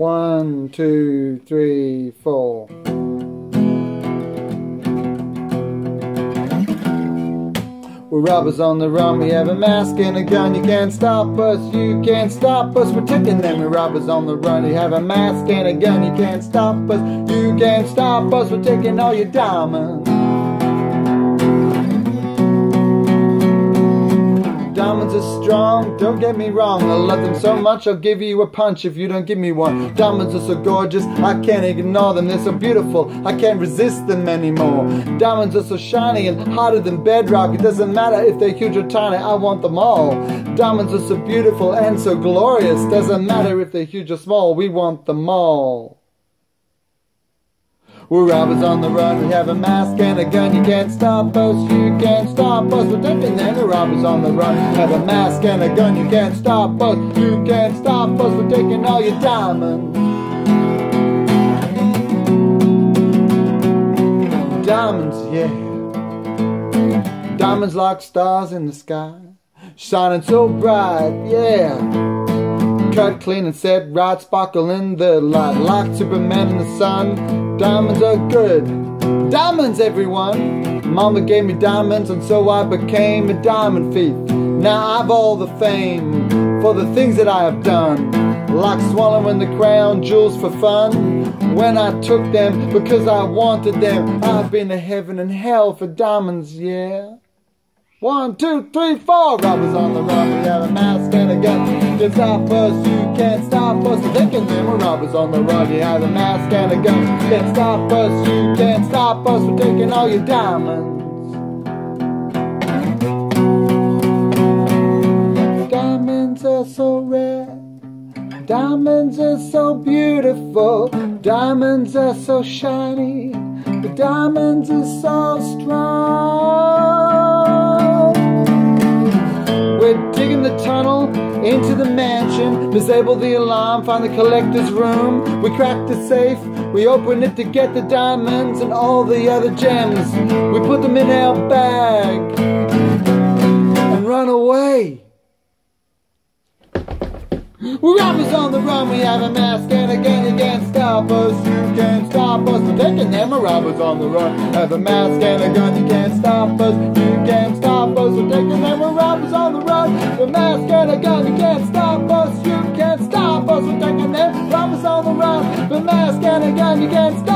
1, 2, 3, 4. We're robbers on the run, we have a mask and a gun. You can't stop us, you can't stop us. We're taking them, we're robbers on the run. You have a mask and a gun, you can't stop us, you can't stop us. We're taking all your diamonds. Diamonds are strong, don't get me wrong. I love them so much, I'll give you a punch if you don't give me one. Diamonds are so gorgeous, I can't ignore them. They're so beautiful, I can't resist them anymore. Diamonds are so shiny and harder than bedrock. It doesn't matter if they're huge or tiny, I want them all. Diamonds are so beautiful and so glorious. Doesn't matter if they're huge or small, we want them all. We're robbers on the run, we have a mask and a gun. You can't stop us, you can't stop us. We're taking them, we're robbers on the run. We have a mask and a gun, you can't stop us, you can't stop us. We're taking all your diamonds. Diamonds, yeah. Diamonds like stars in the sky, shining so bright, yeah. Cut clean and set right, sparkle in the light, like Superman in the sun. Diamonds are good. Diamonds, everyone. Mama gave me diamonds and so I became a diamond thief. Now I've all the fame for the things that I have done, like swallowing the crown jewels for fun. When I took them because I wanted them, I've been to heaven and hell for diamonds, yeah. 1, 2, 3, 4, robbers on the run. We have a mask and a gun. You can't stop us, you can't stop us. We're taking them, we're robbers on the run. You have a mask and a gun. You can't stop us, you can't stop us. We're taking all your diamonds. Diamonds are so rare. Diamonds are so beautiful. Diamonds are so shiny. The diamonds are so strong. We're digging the tunnel into the mansion, disable the alarm, find the collector's room. We crack the safe, we open it to get the diamonds and all the other gems. We put them in our bag and run away. We're robbers on the run, we have a mask and a gun. You can't stop us, you can't stop us. We're taking them, we're robbers on the run. Have a mask and a gun, you can't stop us, you can't stop us. We're taking them, we're robbers on the run. Have a mask and a gun, you can't stop us, you can't stop us. We're taking them, robbers on the run. Have a mask and a gun, you can't stop us.